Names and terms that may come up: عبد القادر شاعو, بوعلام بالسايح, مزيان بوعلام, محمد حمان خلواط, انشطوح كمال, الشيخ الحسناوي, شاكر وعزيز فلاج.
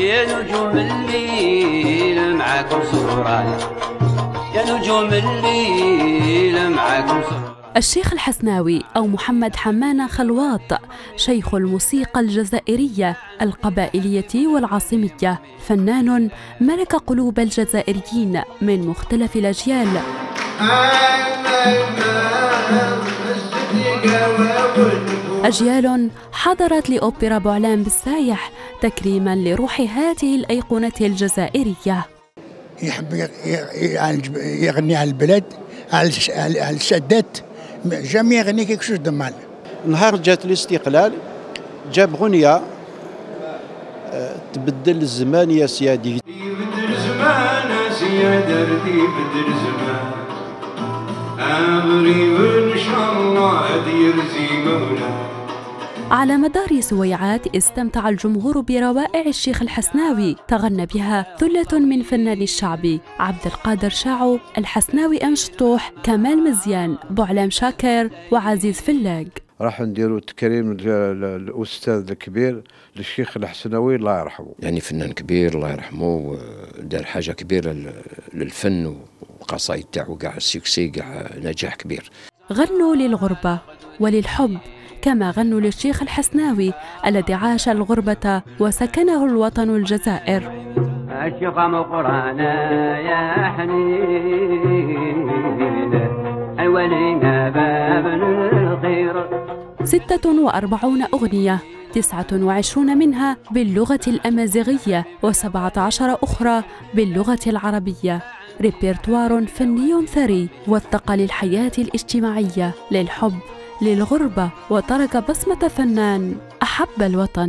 يا نجوم الليل معاكم صوراي، يا نجوم الليل معاكم صوراي. الشيخ الحسناوي أو محمد حمان خلواط شيخ الموسيقى الجزائرية القبائلية والعاصمية، فنان ملك قلوب الجزائريين من مختلف الأجيال. أجيال حضرت لأوبرا بوعلام بالسايح تكريما لروح هذه الأيقونة الجزائرية. يحب يغني على البلاد، على السادات، جميع يغني كيك شوش دمال. نهار جات الاستقلال جاب غنية تبدل الزمان يا سيادي، يبدل زمان يا سيادي، يبدل زمان أمري وإن شاء الله يرزي مولاي. على مدار سويعات استمتع الجمهور بروائع الشيخ الحسناوي، تغنى بها ثلة من فنان الشعبي: عبد القادر شاعو، الحسناوي انشطوح، كمال مزيان، بوعلام شاكر، وعزيز فلاج. راح نديروا تكريم الاستاذ الكبير للشيخ الحسناوي الله يرحمه، يعني فنان كبير الله يرحمه، دار حاجه كبيره للفن والقصائد تاعو كاع السكسي كاع نجاح كبير. غنوا للغربه وللحب كما غنوا للشيخ الحسناوي الذي عاش الغربة وسكنه الوطن الجزائر. ستة 46 أغنية، 29 منها باللغة الأمازيغية و17 أخرى باللغة العربية. ريبرتوار فني ثري وثق للحياة الاجتماعية، للحب، للغربة، وترك بصمة فنان أحب الوطن.